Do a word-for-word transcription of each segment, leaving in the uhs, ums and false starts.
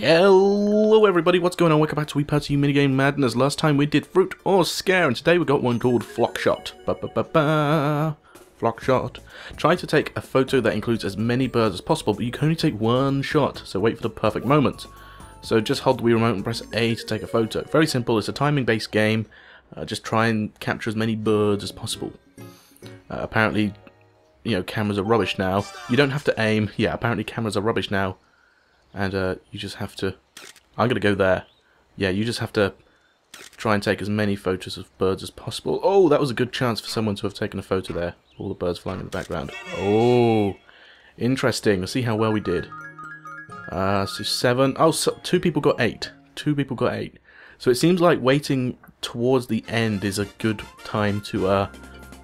Hello everybody, what's going on? Welcome back to We Party Minigame Madness. Last time we did Fruit or Scare, and today we got one called Flock Shot. Ba ba ba ba. Flock Shot. Try to take a photo that includes as many birds as possible, but you can only take one shot, so wait for the perfect moment. So just hold the Wii Remote and press A to take a photo. Very simple, it's a timing-based game. Uh, just try and capture as many birds as possible. Uh, apparently, you know, cameras are rubbish now. You don't have to aim. Yeah, apparently cameras are rubbish now. And uh, you just have to... I'm going to go there. Yeah, you just have to try and take as many photos of birds as possible. Oh, that was a good chance for someone to have taken a photo there. All the birds flying in the background. Oh, interesting. Let's see how well we did. Uh, so seven... Oh, so two people got eight. Two people got eight. So it seems like waiting towards the end is a good time to, uh,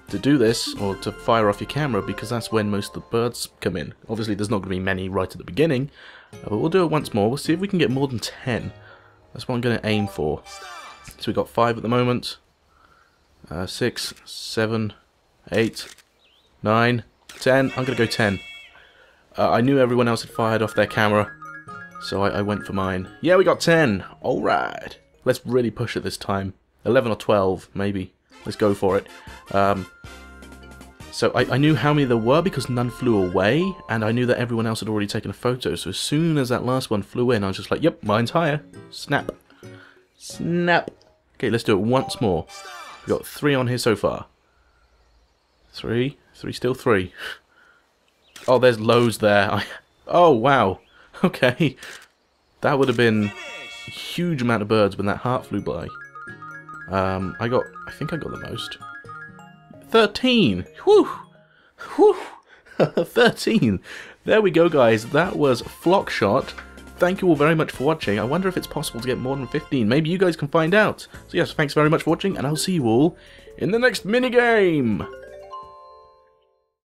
to do this, or to fire off your camera, because that's when most of the birds come in. Obviously, there's not going to be many right at the beginning. But we'll do it once more. We'll see if we can get more than ten. That's what I'm going to aim for. So we've got five at the moment. Uh, six, seven, eight, nine, ten. I'm going to go ten. Uh, I knew everyone else had fired off their camera, so I, I went for mine. Yeah, we got ten. All right. Let's really push it this time. eleven or twelve, maybe. Let's go for it. Um... So I, I knew how many there were because none flew away, and I knew that everyone else had already taken a photo, so as soon as that last one flew in, I was just like, yep, mine's higher. Snap. Snap. Okay, let's do it once more. We've got three on here so far. Three. Three, still three. Oh, there's loads there. I, oh, wow. Okay. That would have been a huge amount of birds when that heart flew by. Um, I got... I think I got the most. thirteen! Whew! Whew! thirteen! There we go, guys. That was Flock Shot. Thank you all very much for watching. I wonder if it's possible to get more than fifteen. Maybe you guys can find out. So yes, thanks very much for watching, and I'll see you all in the next minigame!